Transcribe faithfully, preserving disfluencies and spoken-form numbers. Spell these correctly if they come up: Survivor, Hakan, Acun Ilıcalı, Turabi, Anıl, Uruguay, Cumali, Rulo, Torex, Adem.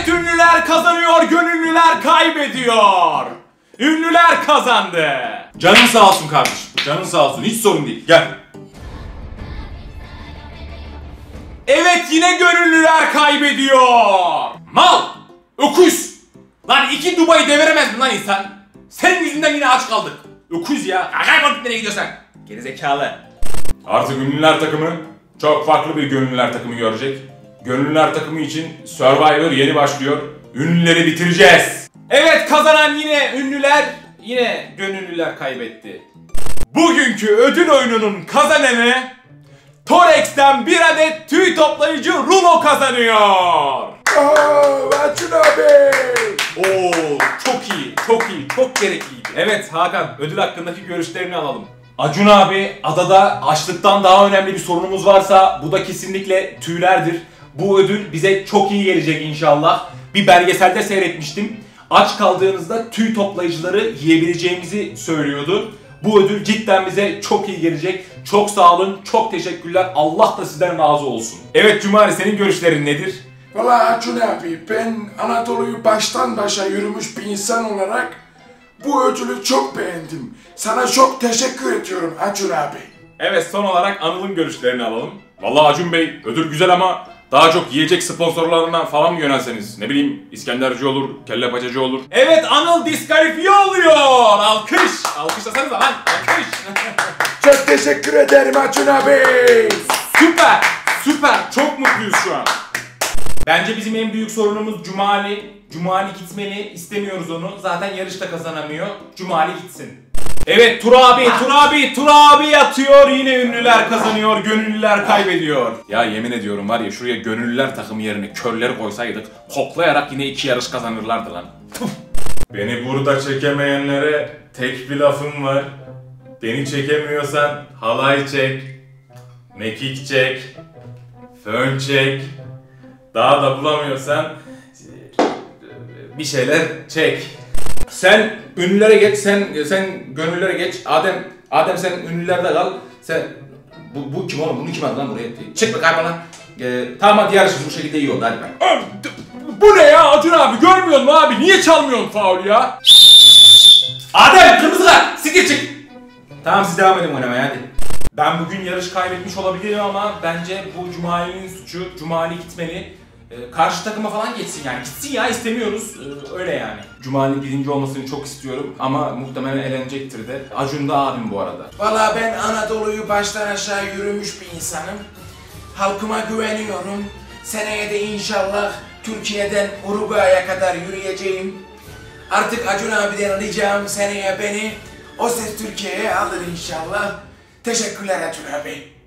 Evet, ünlüler kazanıyor, gönüllüler kaybediyor. Ünlüler kazandı. Canın sağ olsun kardeşim. Canın sağ olsun. Hiç sorun değil. Gel. Evet, yine gönüllüler kaybediyor. Mal! Öküz! Lan iki Dubai'yi deviremez mi lan insan? Senin yüzünden yine aç kaldık. Öküz ya. Kaybolup nereye gidiyorsan. Gerizekalı. Artık ünlüler takımı çok farklı bir gönüllüler takımı görecek. Gönüllüler takımı için Survivor yeni başlıyor. Ünlüleri bitireceğiz. Evet, kazanan yine ünlüler, yine gönüllüler kaybetti. Bugünkü ödül oyununun kazananı Torex'ten bir adet tüy toplayıcı Rulo kazanıyor. Ooo, Acun abi. Oo, çok iyi, çok iyi, çok gerekliydi. Evet Hakan, ödül hakkındaki görüşlerini alalım. Acun abi, adada açlıktan daha önemli bir sorunumuz varsa bu da kesinlikle tüylerdir. Bu ödül bize çok iyi gelecek inşallah. Bir belgeselde seyretmiştim. Aç kaldığınızda tüy toplayıcıları yiyebileceğimizi söylüyordu. Bu ödül cidden bize çok iyi gelecek. Çok sağ olun, çok teşekkürler. Allah da sizden razı olsun. Evet Cumali, senin görüşlerin nedir? Valla Acun abi, ben Anadolu'yu baştan başa yürümüş bir insan olarak bu ödülü çok beğendim. Sana çok teşekkür ediyorum Acun abi. Evet, son olarak Anıl'ın görüşlerini alalım. Valla Acun Bey, ödül güzel ama daha çok yiyecek sponsorlarından falan mı yönelseniz? Ne bileyim, İskenderci olur, kelle paçacı olur. Evet, Anıl diskalifiye oluyor. Alkış. Alkışlasanıza lan. Alkış. Çok teşekkür ederim Acun abi. Süper. Süper. Çok mutluyuz şu an. Bence bizim en büyük sorunumuz Cumali. Cumali gitmeli. İstemiyoruz onu. Zaten yarışta kazanamıyor. Cumali gitsin. Evet, Turabi, Turabi, Turabi atıyor. Yine ünlüler kazanıyor, gönüllüler kaybediyor. Ya yemin ediyorum var ya, şuraya gönüllüler takımı yerine körleri koysaydık koklayarak yine iki yarış kazanırlardı lan. Beni burada çekemeyenlere tek bir lafım var. Beni çekemiyorsan halay çek, mekik çek, fön çek. Daha da bulamıyorsan bir şeyler çek. Sen ünlülere geç, sen sen gönüllere geç. Adem, Adem sen ünlülerde kal. Sen bu, bu kim oğlum? Bunu kim aldı lan buraya? Çek be kaybana. Ee, tamam hadi yarışırız, bu şekilde iyi oldu hadi ben. Bu ne ya Acun abi, görmüyor musun abi? Niye çalmıyorsun faul ya? Adem kırmızı kart, siktir çık. Tamam, siz devam edin oynamaya hadi. Ben bugün yarış kaybetmiş olabilirim ama bence bu Cumali'nin suçu. Cumali gitmeli. Karşı takıma falan geçsin yani. Gitsin ya, istemiyoruz. Öyle yani. Cumali'nin birinci olmasını çok istiyorum ama muhtemelen elenecektir de. Acun da abim bu arada. Valla ben Anadolu'yu baştan aşağı yürümüş bir insanım. Halkıma güveniyorum. Seneye de inşallah Türkiye'den Uruguay'a kadar yürüyeceğim. Artık Acun abiden ricam, seneye beni O Ses Türkiye'ye alır inşallah. Teşekkürler Acun abi.